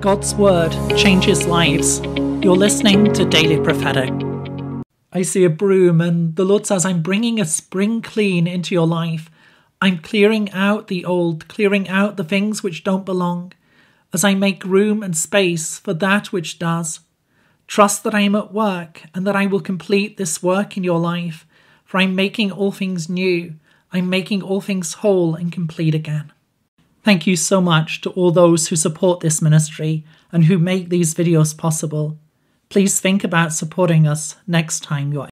God's Word changes lives. You're listening to Daily Prophetic. I see a broom and the Lord says, I'm bringing a spring clean into your life. I'm clearing out the old, clearing out the things which don't belong, as I make room and space for that which does. Trust that I am at work and that I will complete this work in your life, for I'm making all things new. I'm making all things whole and complete again. Thank you so much to all those who support this ministry and who make these videos possible. Please think about supporting us next time you're